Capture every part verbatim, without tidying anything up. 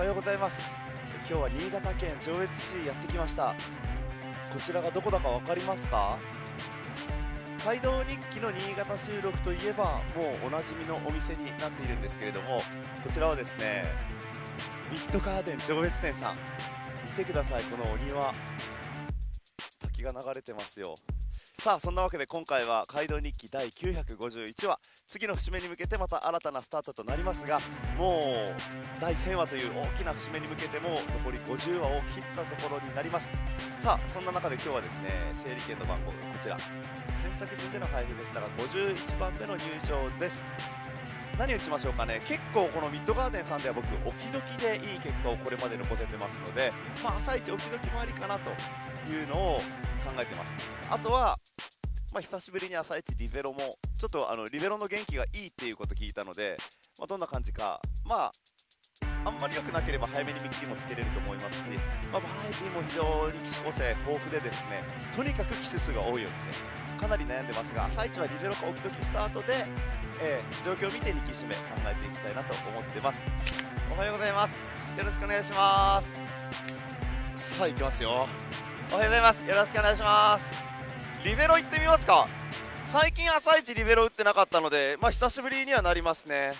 はようございます。今日は新潟県上越市やってきました。こちらがどこだか分かりますか？街道日記の新潟収録といえばもうおなじみのお店になっているんですけれども、こちらはですねミッドガーデン上越店さん、見てください、このお庭、滝が流れてますよ。さあそんなわけで今回は街道日記だいきゅうひゃくごじゅういちわ、次の節目に向けてまた新たなスタートとなりますが、もうだいせんわという大きな節目に向けても残りごじゅうわを切ったところになります。さあそんな中で今日はですね、整理券の番号がこちら、先着順での配布でしたがごじゅういちばんめの入場です。何をしましょうかね。結構このミッドガーデンさんでは僕お気どきでいい結果をこれまで残せてますので、まあ、朝一お気どきもありかなというのを考えてます。あとはまあ、久しぶりに朝一リベロもちょっとあのリベロの元気がいいっていうこと聞いたので、まあ、どんな感じか、まあ、あんまり良くなければ早めに見切りもつけれると思いますし、まあ、バラエティも非常に機種個性豊富でですね、とにかく機種数が多いようですね。かなり悩んでますが、朝一はリベロかおきどきスタートで、えー、状況を見てに機種目考えていきたいなと思ってます。おはようございます、よろしくお願いします。さあ行きますよ。おはようございます、よろしくお願いします。リベロ行ってみますか。最近朝一リベロ打ってなかったので、まあ久しぶりにはなりますね。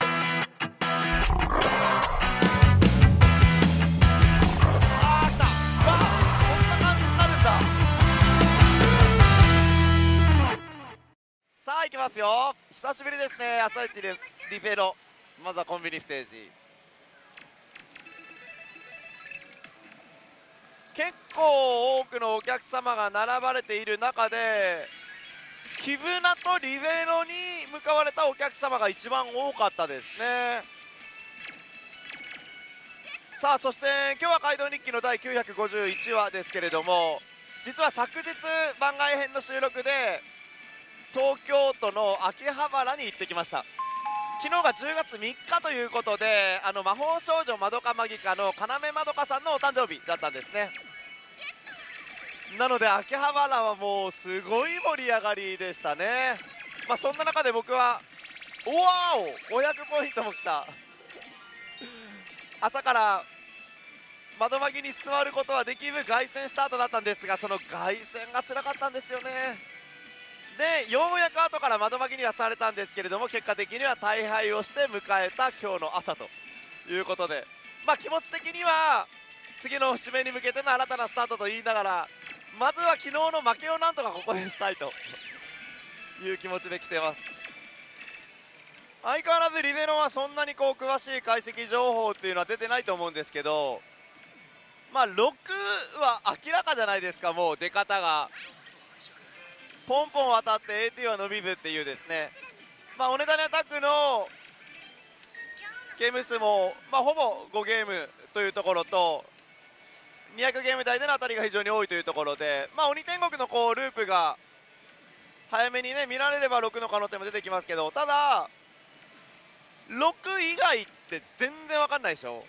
あー来た、あーこんな感じになるんだ。さあ行きますよ、久しぶりですね朝一 リ, リベロ。まずはコンビニステージ、結構多くのお客様が並ばれている中で、キブナとリベロに向かわれたお客様が一番多かったですね。さあそして今日は街道日記のだいきゅうひゃくごじゅういちわですけれども、実は昨日番外編の収録で東京都の秋葉原に行ってきました。昨日がじゅうがつみっかということで、あの魔法少女まどかマギカのかなめまどかさんのお誕生日だったんですね。なので秋葉原はもうすごい盛り上がりでしたね。まあそんな中で僕はおわおごひゃくポイントも来た。朝から窓まぎに座ることはできず凱旋スタートだったんですが、その凱旋がつらかったんですよね。でようやく後から窓巻きにはされたんですけれども、結果的には大敗をして迎えた今日の朝ということで、まあ、気持ち的には次の節目に向けての新たなスタートと言いながら、まずは昨日の負けをなんとかここでしたいという気持ちで来てます。相変わらずリベロンはそんなにこう詳しい解析情報っていうのは出てないと思うんですけど、まあ、ろくは明らかじゃないですか。もう出方がポンポン渡って エーティー は伸びずっていうですね、まあ、おねだりアタックのゲーム数も、まあ、ほぼごゲームというところとにひゃくゲームだいでの当たりが非常に多いというところで、まあ、鬼天国のこうループが早めに、ね、見られればろくの可能性も出てきますけど、ただろく以外って全然わかんないでしょ。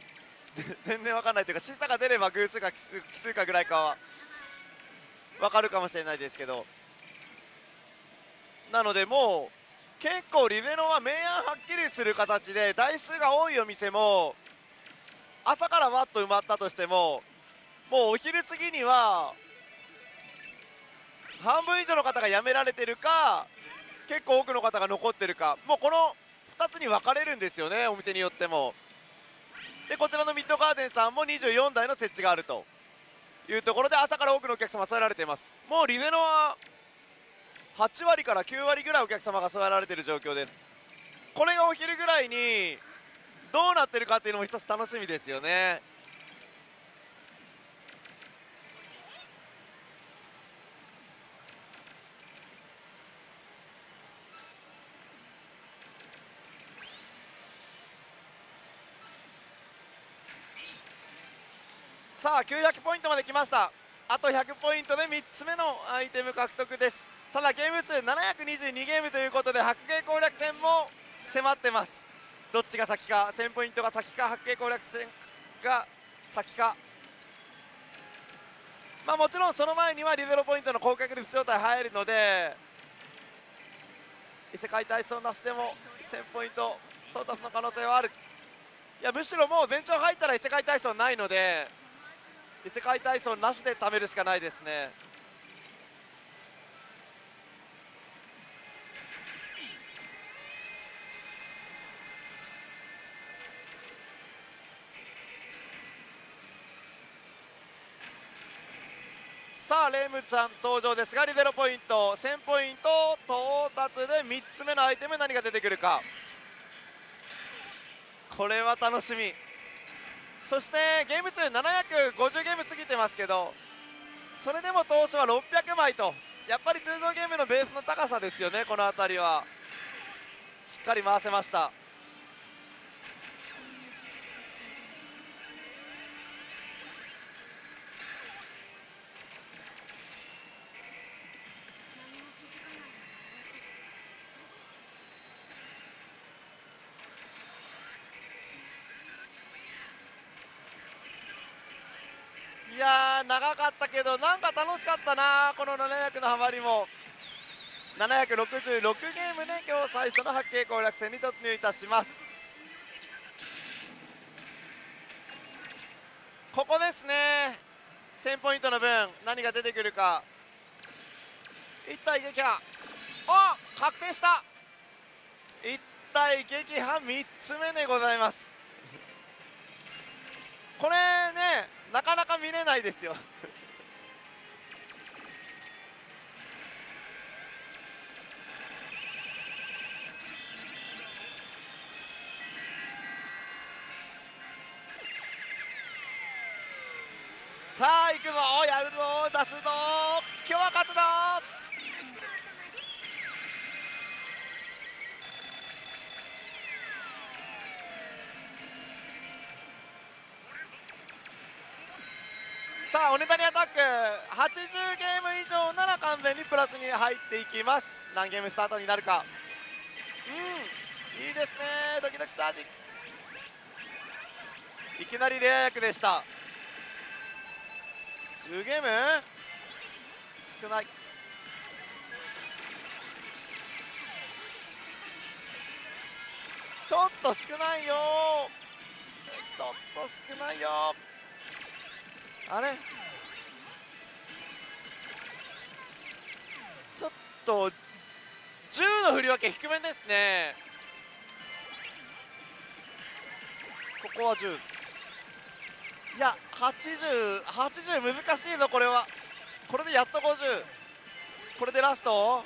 全然わかんないというか、シータが出れば偶数か奇数かぐらいかはわかるかもしれないですけど、なのでもう結構リベロンは明暗はっきりする形で、台数が多いお店も朝からわっと埋まったとしても、もうお昼過ぎには半分以上の方が辞められてるか、結構多くの方が残ってるか、もうこのふたつに分かれるんですよね、お店によっても。でこちらのミッドガーデンさんもにじゅうよんだいの設置があるというところで、朝から多くのお客様が座られています。もうリベロンははちわりからきゅうわりぐらいお客様が座られている状況です。これがお昼ぐらいにどうなってるかっていうのも一つ楽しみですよね。さあきゅうひゃくポイントまで来ました。あとひゃくポイントでみっつめのアイテム獲得です。ただゲーム数ななひゃくにじゅうにゲームということで、白鯨攻略戦も迫ってます。どっちが先か、せんポイントが先か白鯨攻略戦が先か、まあもちろんその前にはリベロポイントの高確率状態入るので、異世界体操なしでもせんポイント到達の可能性はある。いやむしろもう全長入ったら異世界体操ないので、異世界体操なしで貯めるしかないですね。さあレムちゃん登場ですがリベロポイントせんポイント到達でみっつめのアイテム、何が出てくるか、これは楽しみ。そしてゲーム中ななひゃくごじゅうゲーム過ぎてますけど、それでも当初はろっぴゃくまいと、やっぱり通常ゲームのベースの高さですよね。この辺りはしっかり回せました。いやー長かったけどなんか楽しかったな、このななひゃくのハマりも。ななひゃくろくじゅうろくゲームで今日最初の八景攻略戦に突入いたします。ここですね、せんポイントの分何が出てくるか。一体撃破、お確定した。一体撃破みっつめでございます。これねなかなか見れないですよさあ行くぞ、やるぞ、出すぞ、今日は勝つぞ。さあおねだりアタックはちじゅうゲーム以上なら完全にプラスに入っていきます。何ゲームスタートになるか。うんいいですね、ドキドキチャージ、いきなりレア役でした。じゅうゲーム少ない。ちょっと少ないよ、ちょっと少ないよ、あれちょっとじゅうの振り分け低めですね。ここはじゅう、いやはちじゅう、はちじゅう難しいぞこれは。これでやっとごじゅう、これでラスト。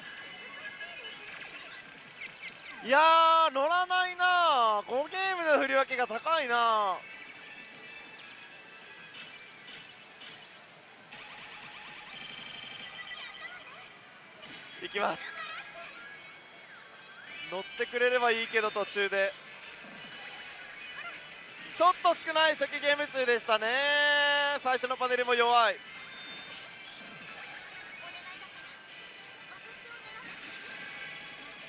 いやー乗らないな、ごゲームの振り分けが高いな。行きます。乗ってくれればいいけど途中でちょっと少ない初期ゲーム数でしたね。最初のパネルも弱い。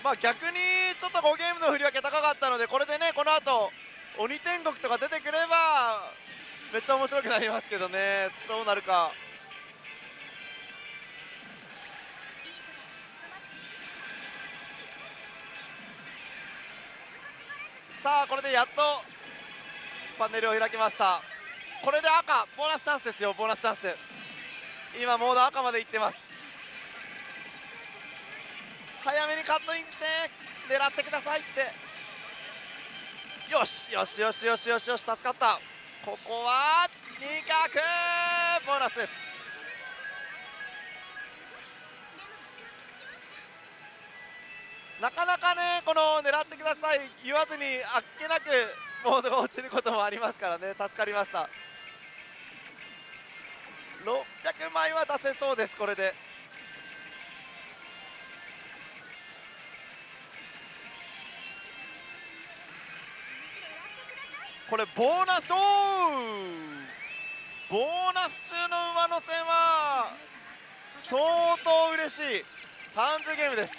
まあ逆にちょっとごゲームの振り分け高かったので、これでねこの後鬼天国とか出てくればめっちゃ面白くなりますけどね、どうなるか。さあこれでやっとパネルを開きました。これで赤ボーナスチャンスですよ、ボーナスチャンス。今モード赤までいってます。早めにカットイン来て狙ってくださいって。よしよしよしよしよしよし、助かった。ここはにかくボーナスです。なかなかね、この狙ってください言わずにあっけなくモードが落ちることもありますからね、助かりました。ろっぴゃくまいは出せそうです、これで。これボーナス、おーボーナス中の馬の線は相当嬉しい。さんじゅうゲームです。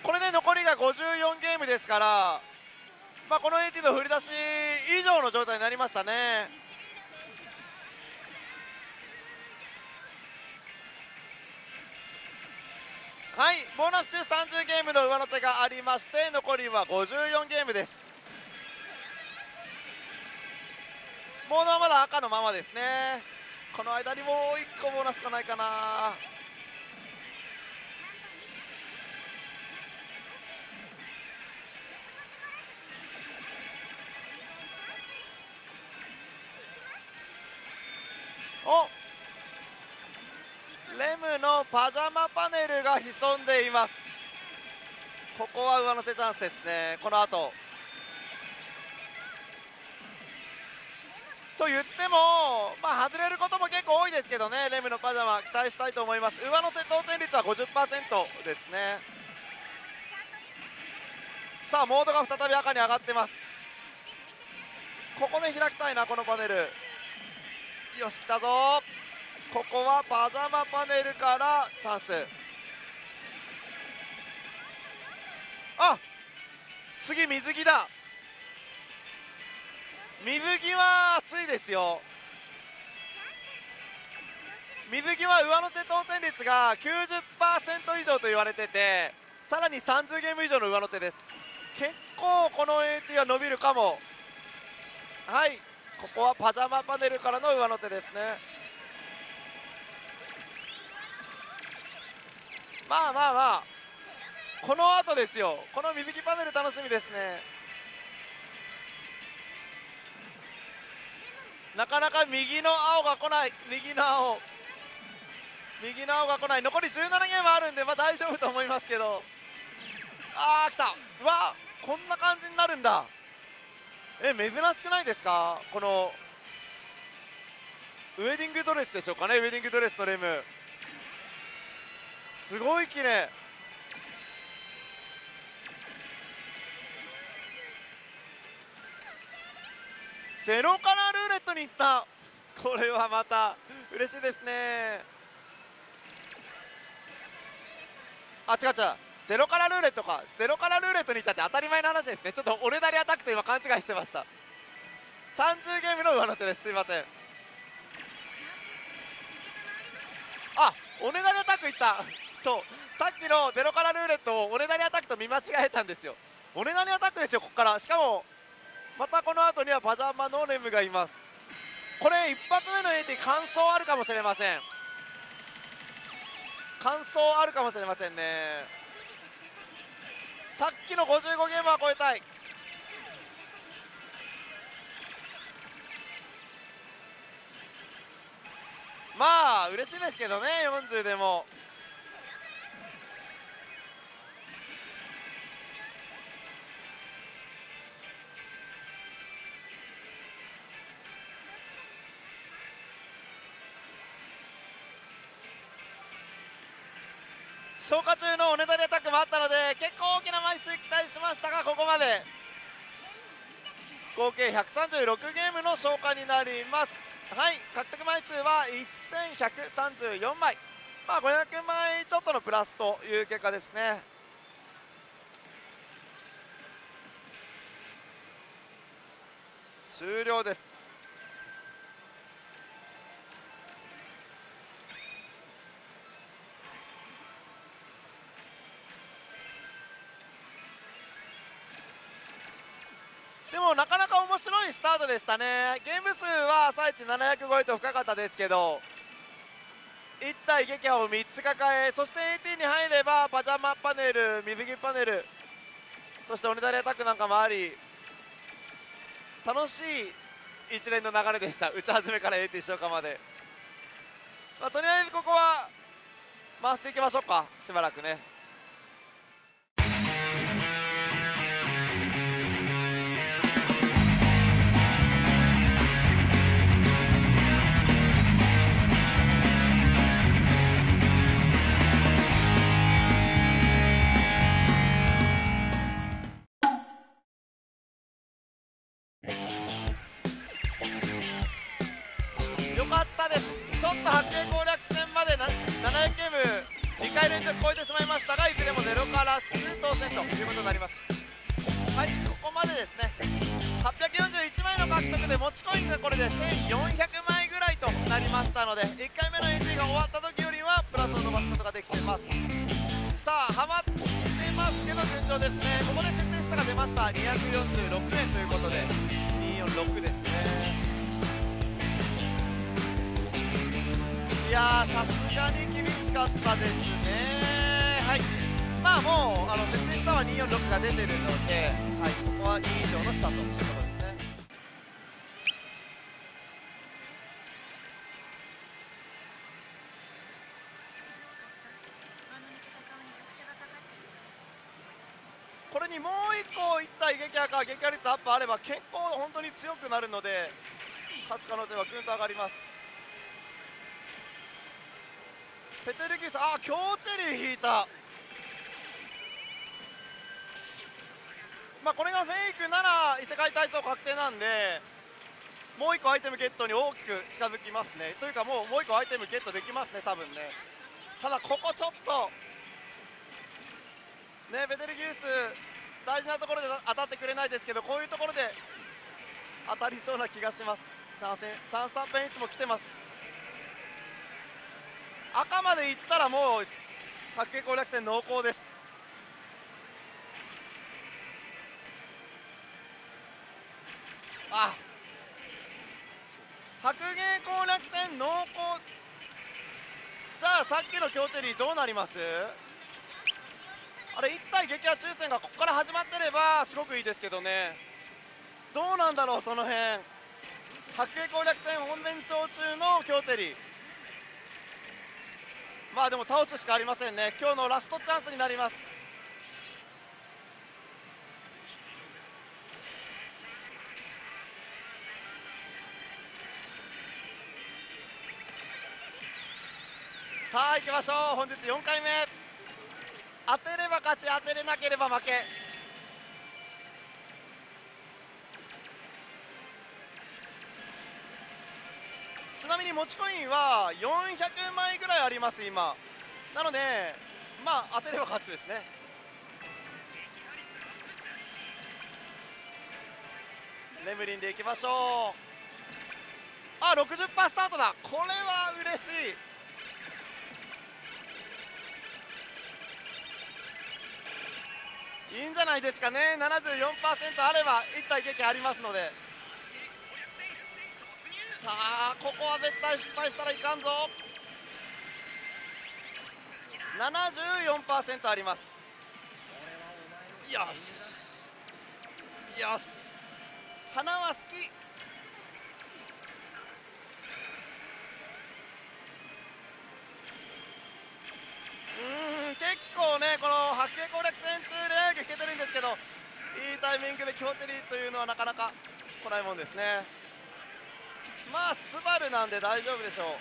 これで残りがごじゅうよんゲームですから、まあ、このエーティーの振り出し以上の状態になりましたね。はい、ボーナス中さんじゅうゲームの上乗せがありまして、残りはごじゅうよんゲームです。ボードはまだ赤のままですね。この間にもういっこボーナスがないかな。お、レムのパジャマパネルが潜んでいます。ここは上乗せチャンスですね。この後と言っても、まあ、外れることも結構多いですけどね、レムのパジャマ期待したいと思います。上乗せ当選率は ごじゅっパーセント ですね。さあモードが再び赤に上がってます。ここで開きたいな、このパネル。よし、来たぞ。ここはパジャマパネルからチャンス。あ、次水着だ。水着は熱いですよ。水着は上乗せ当選率が きゅうじゅっパーセント 以上と言われてて、さらにさんじゅうゲーム以上の上乗せです。結構この エーティー は伸びるかも。はい、ここはパジャマパネルからの上乗せですね。まあまあまあ、この後ですよ。この水着パネル楽しみですね。なかなか右の青が来ない。右の青右の青が来ない。残りじゅうななゲームあるんで、まあ、大丈夫と思いますけど。あー、来た。うわ、こんな感じになるんだ。え、珍しくないですか。このウェディングドレスでしょうかね。ウェディングドレスのレム、すごい綺麗。ゼロからルーレットに行った。これはまた嬉しいですね。あ、違う違う、ゼロからルーレットか。ゼロからルーレットに行ったって当たり前の話ですね。ちょっと俺だりアタックと今勘違いしてました。さんじゅうゲームの上乗せです。すいません。あ、おねだりアタック行った。そう、さっきのゼロからルーレットをおねだりアタックと見間違えたんですよ。おねだりアタックですよ、ここから。しかもまたこの後にはパジャマのレムがいます。これ一発目の エーティー 感想あるかもしれません。感想あるかもしれませんね。さっきのごじゅうごゲームは超えたい。まあ嬉しいですけどね、よんじゅうでも。消化中のおねだりアタックもあったので、結構大きな枚数期待しましたが、ここまで合計ひゃくさんじゅうろくゲームの消化になります。はい、獲得枚数はせんひゃくさんじゅうよん枚、まあ、ごひゃく枚ちょっとのプラスという結果ですね。終了です。でもなかなか面白いスタートでしたね。ゲーム数は朝一ななひゃく超えと深かったですけど、いち体撃破をみっつ抱え、そして エーティー に入ればパジャマパネル、水着パネル、そしておねだりアタックなんかもあり、楽しい一連の流れでした。打ち始めから エーティー 消化まで、まあ、とりあえずここは回していきましょうか、しばらくね。にかい連続超えてしまいましたが、いずれもゼロから出当選ということになります。はい、ここまでですね。はっぴゃくよんじゅういち枚の獲得で持ちコインがこれでせんよんひゃく枚ぐらいとなりましたので、いっかいめのエンジンが終わった時よりはプラスを伸ばすことができています。さはまってますけど順調ですね。ここで徹底したが出ました。にひゃくよんじゅうろくえんということでにひゃくよんじゅうろくですね。いやー、さすがに厳しかったですね。はい、まあもうあの徹底したはにひゃくよんじゅうろくが出てるので、はい、ここはに以上の下ということですね。これにもういっこいった撃破か撃破率アップあれば結構本当に強くなるので、勝つ可能性はぐんと上がります。ペテルギウス、ああ強チェリー引いた。まあこれがフェイクなら異世界体操確定なんで、もういっこアイテムゲットに大きく近づきますね。というかもうもういっこアイテムゲットできますね、多分ね。ただここちょっとね、ベテルギウス大事なところで当たってくれないですけど、こういうところで当たりそうな気がします。チャンスチャンスアップいつも来てます。赤までいったらもう白系攻略戦濃厚です。あ白系攻略戦濃厚。じゃあさっきの強チェリーどうなります？あれいち対撃破抽選がここから始まってればすごくいいですけどね。どうなんだろう、その辺。白系攻略戦本年長中の強チェリー、まあでも倒すしかありませんね。今日のラストチャンスになります。さあ行きましょう。本日よんかいめ。当てれば勝ち、当てれなければ負け。ちなみに持ちコインはよんひゃくまいぐらいあります今。なのでまあ当てれば勝ちですね。レムリンでいきましょう。あ、ろくじゅっパーセントスタートだ。これは嬉しい。いいんじゃないですかね。 ななじゅうよんパーセント あればいち対撃破ありますので。さあここは絶対失敗したらいかんぞ。 ななじゅうよんパーセント あります。よしよし、花は好き。うーん、結構ねこの白系攻略戦中で引けてるんですけど、いいタイミングで強チェリーというのはなかなか来ないもんですね。まあスバルなんで大丈夫でしょう。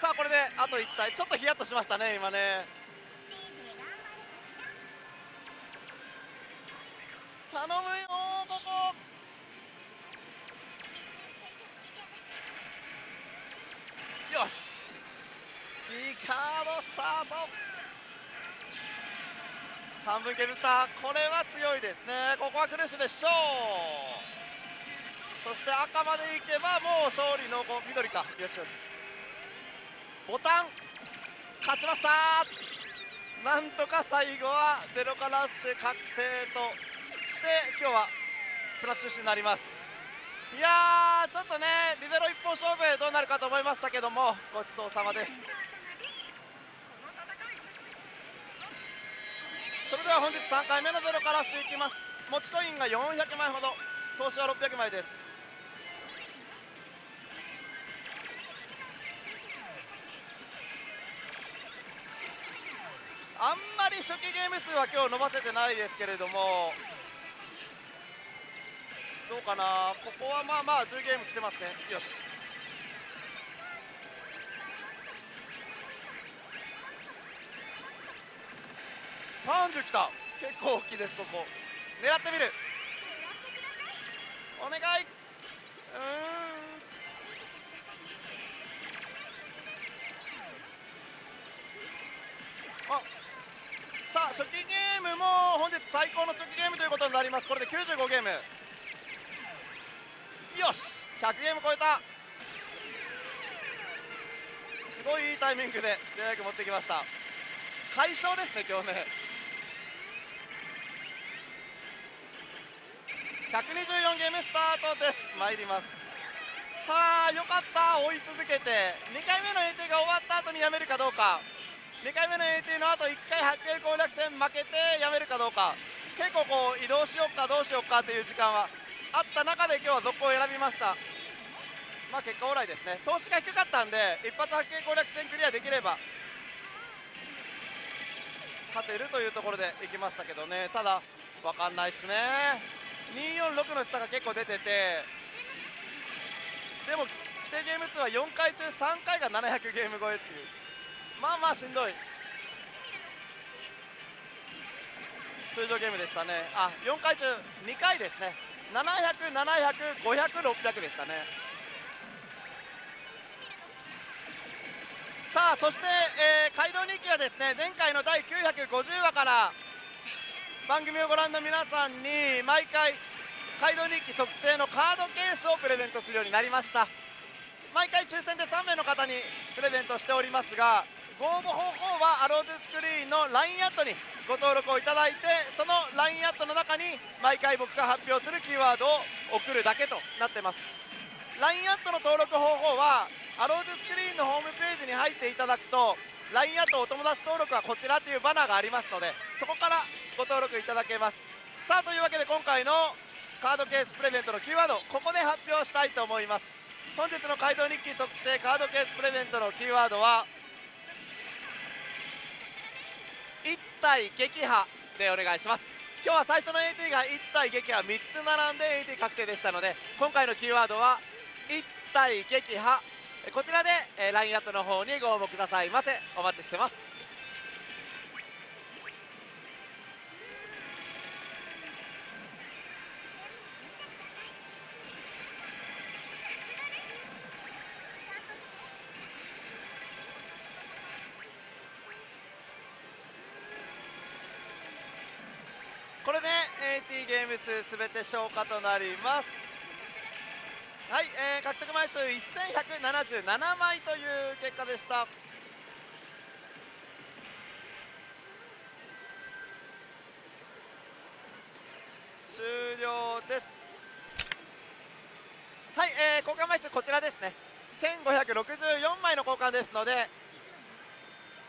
さあこれであといち体。ちょっとヒヤッとしましたね今ね。頼むよここ。よし、いいカードスタート。半分削った。これは強いですね。ここは苦しいでしょう。そして赤までいけばもう勝利濃厚。緑か、よしよし。ボタン勝ちました。なんとか最後はゼロカラッシュ確定として今日はプラス中止になります。いやー、ちょっとねリゼロ一本勝負どうなるかと思いましたけども、ごちそうさまです。それでは本日さんかいめのゼロカラッシュいきます。持ちコインがよんひゃくまいほど、投資はろっぴゃくまいです。あんまり初期ゲーム数は今日伸ばせてないですけれども、どうかな。ここはまあまあじゅうゲーム来てますね。よし、さんじゅうきた。結構大きいです。ここ狙ってみる。お願い。うーん、あ、さあ初期ゲームも本日最高の初期ゲームということになります。これできゅうじゅうごゲーム。よし、ひゃくゲーム超えた。すごいいいタイミングで早く持ってきました。快勝ですね今日ね。ひゃくにじゅうよんゲームスタートです。参ります。はあ、よかった。追い続けてにかいめの エーティー が終わった後にやめるかどうか、にかいめの エーティー の後いっかいはっけん攻略戦負けてやめるかどうか、結構こう移動しようかどうしようかっていう時間はあった中で今日は続行を選びました。まあ結果オーライですね。投資が低かったんで一発はっけん攻略戦クリアできれば勝てるというところでいきましたけどね。ただ分かんないですね。にーよんろくの下が結構出てて、でも規定ゲーム数はよんかい中さんかいがななひゃくゲーム超えっていう、まあまあしんどい通常ゲームでしたね。あ、よんかい中にかいですね。ななひゃく、ななひゃく、ごひゃく、ろっぴゃくでしたね。さあそして、えー、街道日記はですね、前回の第きゅうひゃくごじゅうわから番組をご覧の皆さんに毎回街道日記特製のカードケースをプレゼントするようになりました。毎回抽選でさんめいの方にプレゼントしておりますが、ご応募方法はアローズスクリーンの ライン アットにご登録をいただいて、その ライン アットの中に毎回僕が発表するキーワードを送るだけとなってます。 ライン アットの登録方法はアローズスクリーンのホームページに入っていただくと ライン アットお友達登録はこちらというバナーがありますので、そこからご登録いただけます。さあというわけで今回のカードケースプレゼントのキーワード、ここで発表したいと思います。本日の街道日記特製カードケースプレゼントのキーワードはいったい撃破でお願いします。今日は最初の エーティー がいったい撃破みっつ並んで エーティー 確定でしたので、今回のキーワードはいったい撃破、こちらで ライン アットの方にご応募くださいませ。お待ちしてます。これで エーティー ゲーム数すべて消化となります。はい、えー、獲得枚数せんひゃくななじゅうななまいという結果でした。終了です。はい、えー、交換枚数こちらですね、せんごひゃくろくじゅうよんまいの交換ですので、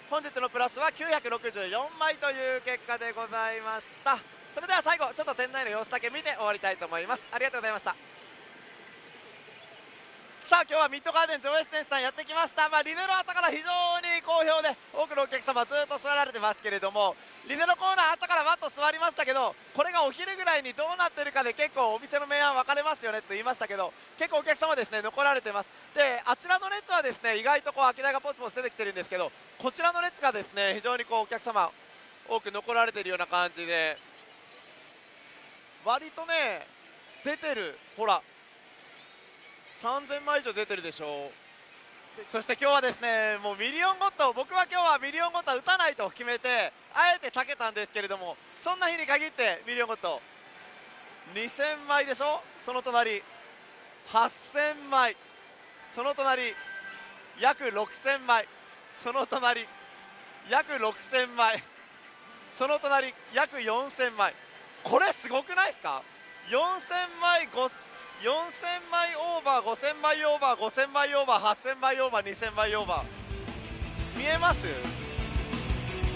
本日のプラスはきゅうひゃくろくじゅうよんまいという結果でございました。それでは最後ちょっと店内の様子だけ見て終わりたいと思います。ありがとうございました。さあ今日はミッドガーデン上越店さんやってきました。まあ、リゼロ朝から非常に好評で多くのお客様ずっと座られてますけれども、リゼロコーナー朝からわっと座りましたけど、これがお昼ぐらいにどうなってるかで結構お店の明暗分かれますよねと言いましたけど、結構お客様ですね残られてます。であちらの列はですね意外とこう空き台がポツポツ出てきてるんですけど、こちらの列がですね非常にこうお客様多く残られてるような感じで、割とね出てる、ほらさんぜんまい以上出てるでしょう。そして今日はですねもうミリオンゴッド、僕は今日はミリオンゴッドは打たないと決めてあえて避けたんですけれども、そんな日に限ってミリオンゴッドにせんまいでしょ、その隣はっせんまい、その隣約ろくせんまい、その隣約ろくせんまい、その隣約よんせんまい、これすごくないですか。よんせんまい、よんせんまいオーバー、ごせんまいオーバー、ごせんまいオーバー、はっせんまいオーバー、にせんまいオーバー、見えます？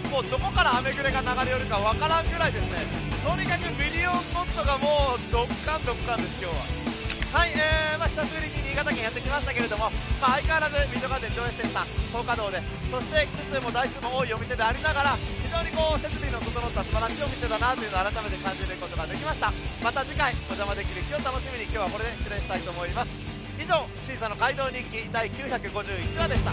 もうどこからアメグレが流れ寄るかわからんぐらいですね。とにかくミリオンポットがもうドッカンドッカンです今日は。はい、えーまあ、久しぶりに新潟県やってきましたけれども、まあ、相変わらずミッドガーデン上越店さん高架道で、そして機種数も台数も多いお店でありながら非常にこう設備の整った素晴らしいお店だなというのを改めて感じることができました。また次回お邪魔できる日を楽しみに今日はこれで失礼したいと思います。以上、シーザの街道日記だいきゅうひゃくごじゅういちわでした。